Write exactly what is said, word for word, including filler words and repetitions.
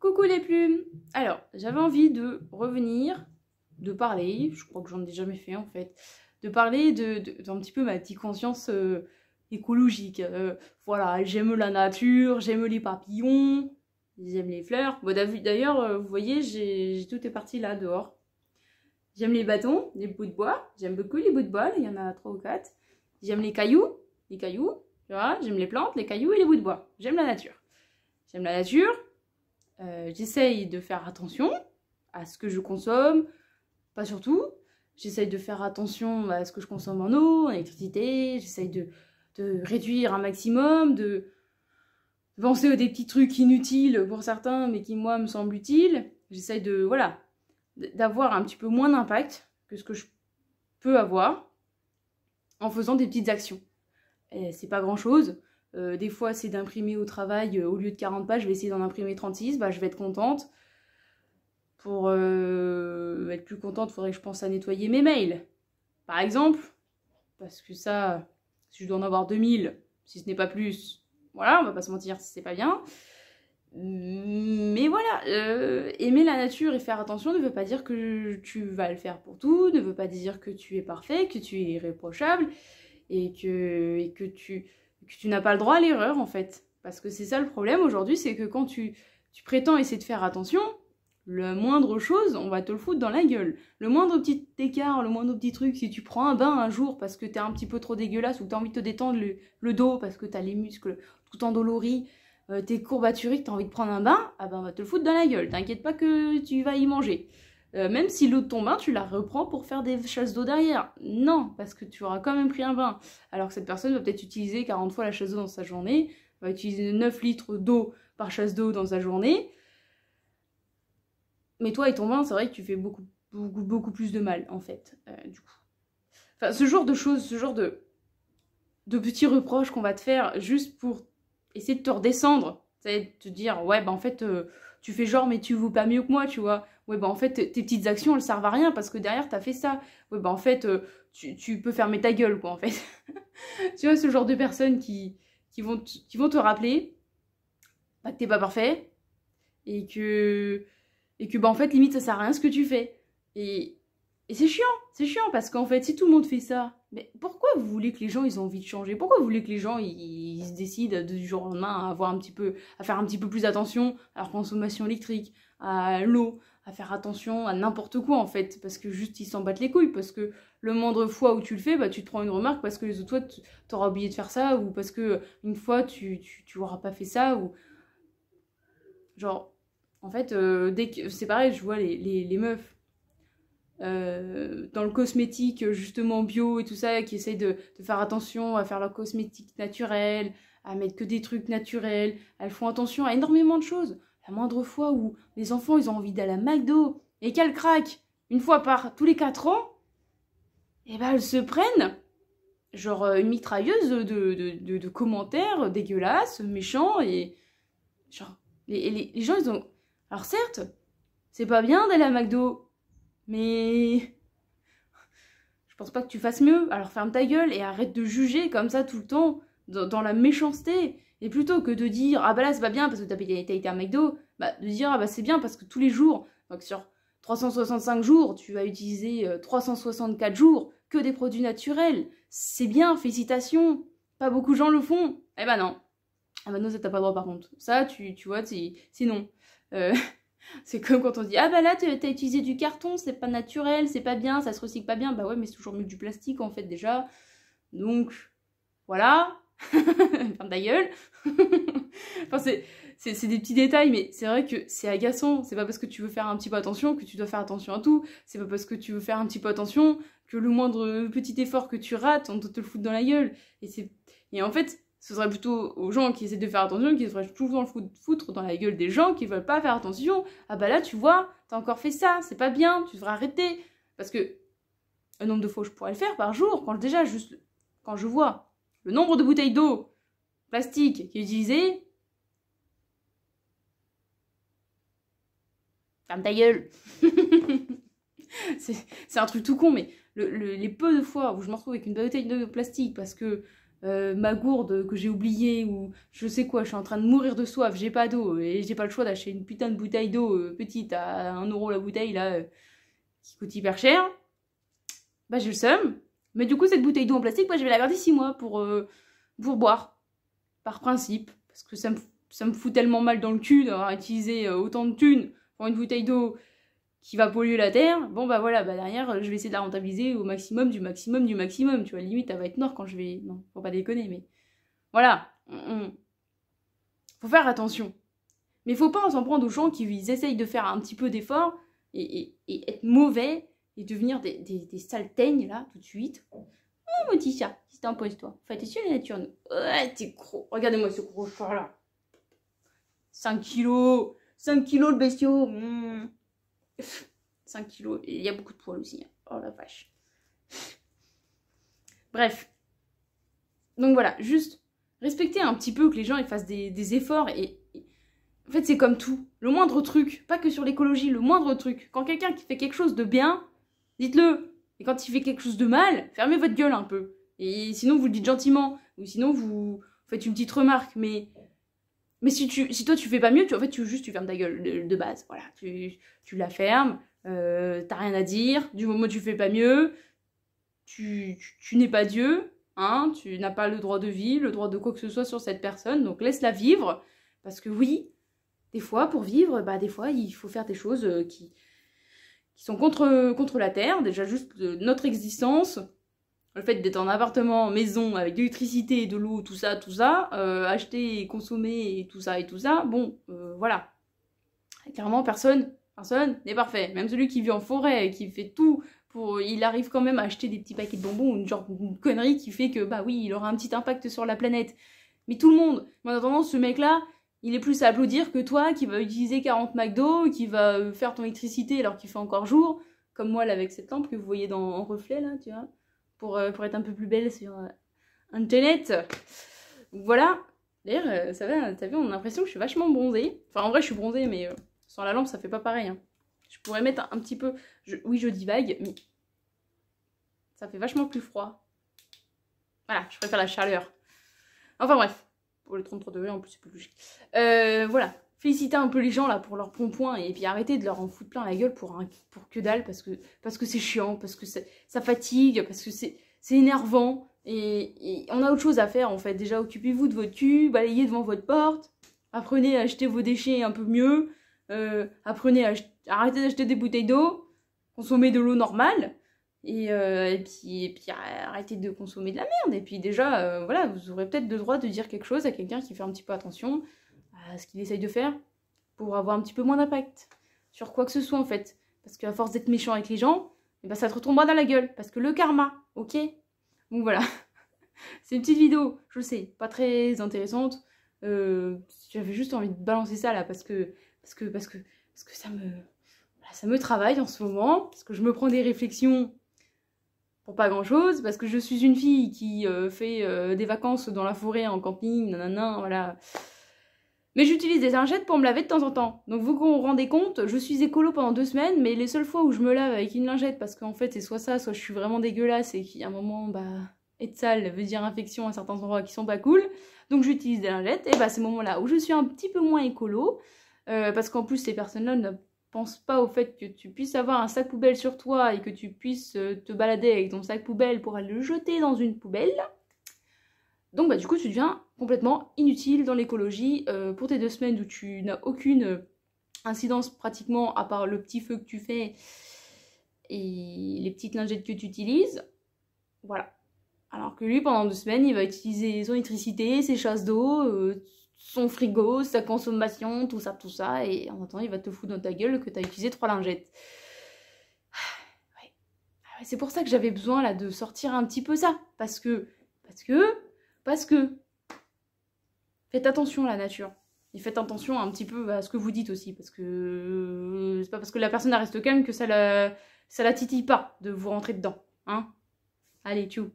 Coucou les plumes! Alors, j'avais envie de revenir, de parler, je crois que j'en ai jamais fait en fait, de parler de, de, d'un petit peu ma petite conscience euh, écologique. Euh, voilà, j'aime la nature, j'aime les papillons, j'aime les fleurs. Bon, d'ailleurs, euh, vous voyez, j'ai tout est parti là, dehors. J'aime les bâtons, les bouts de bois, j'aime beaucoup les bouts de bois, il y en a trois ou quatre. J'aime les cailloux, les cailloux, tu vois, j'aime les plantes, les cailloux et les bouts de bois. J'aime la nature. J'aime la nature. Euh, j'essaye de faire attention à ce que je consomme, pas surtout. J'essaye de faire attention à ce que je consomme en eau, en électricité. J'essaye de, de réduire un maximum, de penser aux des petits trucs inutiles pour certains, mais qui, moi, me semblent utiles. J'essaye de, voilà, d'avoir un petit peu moins d'impact que ce que je peux avoir en faisant des petites actions. C'est pas grand-chose. Euh, des fois, c'est d'imprimer au travail, euh, au lieu de quarante pages, je vais essayer d'en imprimer trente-six, bah, je vais être contente. Pour euh, être plus contente, il faudrait que je pense à nettoyer mes mails, par exemple. Parce que ça, si je dois en avoir deux mille, si ce n'est pas plus, voilà, on va pas se mentir, c'est pas bien. Mais voilà, euh, aimer la nature et faire attention ne veut pas dire que tu vas le faire pour tout, ne veut pas dire que tu es parfait, que tu es irréprochable, et que, et que tu... que tu n'as pas le droit à l'erreur, en fait. Parce que c'est ça le problème aujourd'hui, c'est que quand tu, tu prétends essayer de faire attention, le moindre chose, on va te le foutre dans la gueule. Le moindre petit écart, le moindre petit truc, si tu prends un bain un jour parce que t'es un petit peu trop dégueulasse ou que t'as envie de te détendre le, le dos parce que t'as les muscles tout endoloris, euh, t'es courbaturé, que t'as envie de prendre un bain, ah ben on va te le foutre dans la gueule. T'inquiète pas que tu vas y manger. Euh, même si l'eau de ton bain, tu la reprends pour faire des chasses d'eau derrière. Non, parce que tu auras quand même pris un bain. Alors que cette personne va peut-être utiliser quarante fois la chasse d'eau dans sa journée, va utiliser neuf litres d'eau par chasse d'eau dans sa journée. Mais toi et ton bain, c'est vrai que tu fais beaucoup, beaucoup, beaucoup plus de mal, en fait. Euh, du coup. Enfin, ce genre de choses, ce genre de, de petits reproches qu'on va te faire juste pour essayer de te redescendre. C'est te dire, ouais, bah en fait, euh, tu fais genre, mais tu vaux pas mieux que moi, tu vois. Ouais, bah en fait, tes petites actions, elles servent à rien parce que derrière, t'as fait ça. Ouais, bah en fait, euh, tu, tu peux fermer ta gueule, quoi, en fait. Tu vois, ce genre de personnes qui, qui, vont, qui vont te rappeler bah, que t'es pas parfait et que, et que, bah en fait, limite, ça sert à rien ce que tu fais. Et, et c'est chiant, c'est chiant parce qu'en fait, si tout le monde fait ça, mais pourquoi vous voulez que les gens, ils ont envie de changer? Pourquoi vous voulez que les gens, ils, ils se décident du jour au lendemain à, avoir un petit peu, à faire un petit peu plus attention à leur consommation électrique, à l'eau, à faire attention à n'importe quoi, en fait, parce que juste, ils s'en battent les couilles, parce que le moindre fois où tu le fais, bah, tu te prends une remarque, parce que les autres fois, t'auras oublié de faire ça, ou parce que une fois, tu, tu, tu auras pas fait ça, ou... Genre, en fait, euh, dès que... c'est pareil, je vois les, les, les meufs, Euh, dans le cosmétique justement bio et tout ça, qui essayent de, de faire attention à faire leur cosmétique naturelle, à mettre que des trucs naturels, elles font attention à énormément de choses. La moindre fois où les enfants ils ont envie d'aller à McDo et qu'elles craquent une fois par tous les quatre ans, et ben elles se prennent genre une mitrailleuse de, de, de, de commentaires dégueulasses, méchants, et genre les, les, les gens ils ont... Alors certes, c'est pas bien d'aller à McDo, mais je pense pas que tu fasses mieux. Alors ferme ta gueule et arrête de juger comme ça tout le temps, dans, dans la méchanceté. Et plutôt que de dire, ah bah là c'est pas bien parce que t'as été à McDo, bah de dire, ah bah c'est bien parce que tous les jours, donc sur trois cent soixante-cinq jours, tu vas utiliser trois cent soixante-quatre jours que des produits naturels. C'est bien, félicitations. Pas beaucoup de gens le font. Eh bah non. Ah bah non, ça t'as pas le droit par contre. Ça, tu, tu vois, c'est non. Euh... C'est comme quand on dit « Ah bah là, t'as utilisé du carton, c'est pas naturel, c'est pas bien, ça se recycle pas bien. » Bah ouais, mais c'est toujours mieux que du plastique, en fait, déjà. Donc, voilà. Ferme ta gueule. Enfin, c'est des petits détails, mais c'est vrai que c'est agaçant. C'est pas parce que tu veux faire un petit peu attention que tu dois faire attention à tout. C'est pas parce que tu veux faire un petit peu attention que le moindre petit effort que tu rates, on te, te le fout dans la gueule. Et, Et en fait... ce serait plutôt aux gens qui essaient de faire attention, qui devraient tout le temps le foutre dans la gueule des gens qui veulent pas faire attention. Ah bah là, tu vois, t'as encore fait ça, c'est pas bien, tu devrais arrêter. Parce que un nombre de fois je pourrais le faire par jour, quand déjà, juste quand je vois le nombre de bouteilles d'eau plastique qui est utilisée... Ferme ta gueule. C'est un truc tout con, mais le, le, les peu de fois où je me retrouve avec une bouteille de plastique parce que euh, ma gourde que j'ai oubliée, ou je sais quoi, je suis en train de mourir de soif, j'ai pas d'eau, et j'ai pas le choix d'acheter une putain de bouteille d'eau euh, petite à un euro la bouteille, là, euh, qui coûte hyper cher, bah j'ai le seum. Mais du coup, cette bouteille d'eau en plastique, moi, je vais la garder six mois pour, euh, pour boire, par principe, parce que ça me, ça me fout tellement mal dans le cul d'avoir utilisé autant de thunes pour une bouteille d'eau qui va polluer la terre. Bon bah voilà, bah derrière, je vais essayer de la rentabiliser au maximum, du maximum, du maximum, tu vois, limite, elle va être noire quand je vais... Non, faut pas déconner, mais... Voilà, on... faut faire attention. Mais faut pas s'en prendre aux gens qui ils essayent de faire un petit peu d'effort et, et, et être mauvais, et devenir des, des, des sales teignes, là, tout de suite. Oh, mon petit chat, si t'en poses, toi. Fais attention à la nature. Ouais, t'es gros. Regardez-moi ce gros chat, là. cinq kilos. cinq kilos, le bestiau. Mmh. cinq kilos. Il y a beaucoup de poils aussi. Hein. Oh, la vache. Bref. Donc, voilà. Juste, respecter un petit peu que les gens, ils fassent des, des efforts et... En fait, c'est comme tout. Le moindre truc, pas que sur l'écologie, le moindre truc. Quand quelqu'un qui fait quelque chose de bien, dites-le. Et quand il fait quelque chose de mal, fermez votre gueule un peu. Et sinon, vous le dites gentiment. Ou sinon, vous faites une petite remarque. Mais, mais si, tu... si toi, tu fais pas mieux, tu... en fait, tu... juste tu fermes ta gueule de, de base. Voilà, tu, tu la fermes, euh... t'as rien à dire. Du moment où tu fais pas mieux, tu, tu... tu n'es pas Dieu. Hein, tu n'as pas le droit de vivre, le droit de quoi que ce soit sur cette personne. Donc, laisse-la vivre. Parce que oui... Des fois, pour vivre, bah des fois, il faut faire des choses qui, qui sont contre, contre la Terre. Déjà, juste notre existence, le fait d'être en appartement, en maison, avec de l'électricité, de l'eau, tout ça, tout ça, euh, acheter, consommer, et tout ça, et tout ça, bon, euh, voilà. Et clairement, personne personne n'est parfait. Même celui qui vit en forêt, qui fait tout, pour, il arrive quand même à acheter des petits paquets de bonbons, une genre une connerie qui fait que, bah oui, il aura un petit impact sur la planète. Mais tout le monde, mais en attendant, ce mec-là, il est plus à applaudir que toi qui va utiliser quarante McDo, qui va faire ton électricité alors qu'il fait encore jour, comme moi là avec cette lampe que vous voyez dans, en reflet là, tu vois, pour, euh, pour être un peu plus belle sur euh, internet. Donc voilà, d'ailleurs, euh, ça va, t'as vu, on a l'impression que je suis vachement bronzée. Enfin en vrai je suis bronzée, mais euh, sans la lampe ça fait pas pareil. Hein. Je pourrais mettre un, un petit peu, je, oui je divague, mais ça fait vachement plus froid. Voilà, je préfère la chaleur. Enfin bref. Le trente-trois degrés en plus c'est plus logique. Euh, voilà, félicitez un peu les gens là pour leur pompon et puis arrêtez de leur en foutre plein la gueule pour, un, pour que dalle parce que parce que c'est chiant, parce que ça fatigue, parce que c'est énervant et, et on a autre chose à faire en fait. Déjà occupez-vous de votre cul, balayez devant votre porte, apprenez à acheter vos déchets un peu mieux, euh, apprenez à arrêtez d'acheter des bouteilles d'eau, consommez de l'eau normale. Et, euh, et, puis, et puis arrêtez de consommer de la merde et puis déjà euh, voilà, vous aurez peut-être le droit de dire quelque chose à quelqu'un qui fait un petit peu attention à ce qu'il essaye de faire pour avoir un petit peu moins d'impact sur quoi que ce soit en fait, parce qu'à force d'être méchant avec les gens, et ben ça te retombera dans la gueule parce que le karma, ok. Donc voilà, c'est une petite vidéo, je sais, pas très intéressante, euh, j'avais juste envie de balancer ça là parce que, parce que, parce que, parce que ça, me, voilà, ça me travaille en ce moment, parce que je me prends des réflexions pas grand chose, parce que je suis une fille qui euh, fait euh, des vacances dans la forêt en camping, nanana, voilà. Mais j'utilise des lingettes pour me laver de temps en temps. Donc vous vous rendez compte, je suis écolo pendant deux semaines, mais les seules fois où je me lave avec une lingette, parce qu'en fait c'est soit ça, soit je suis vraiment dégueulasse et qu'à un moment, bah, être sale veut dire infection à certains endroits qui sont pas cool, donc j'utilise des lingettes, et bah c'est le moment là où je suis un petit peu moins écolo, euh, parce qu'en plus ces personnes-là ne pense pas au fait que tu puisses avoir un sac poubelle sur toi et que tu puisses te balader avec ton sac poubelle pour aller le jeter dans une poubelle. Donc bah du coup tu deviens complètement inutile dans l'écologie euh, pour tes deux semaines où tu n'as aucune incidence pratiquement à part le petit feu que tu fais et les petites lingettes que tu utilises. Voilà. Alors que lui pendant deux semaines il va utiliser son électricité, ses chasses d'eau... Euh, son frigo, sa consommation, tout ça, tout ça, et en attendant, il va te foutre dans ta gueule que t'as utilisé trois lingettes. Ouais. C'est pour ça que j'avais besoin, là, de sortir un petit peu ça, parce que, parce que, parce que, faites attention à la nature, et faites attention un petit peu à ce que vous dites aussi, parce que c'est pas parce que la personne reste calme que ça la, ça la titille pas de vous rentrer dedans, hein. Allez, tchou.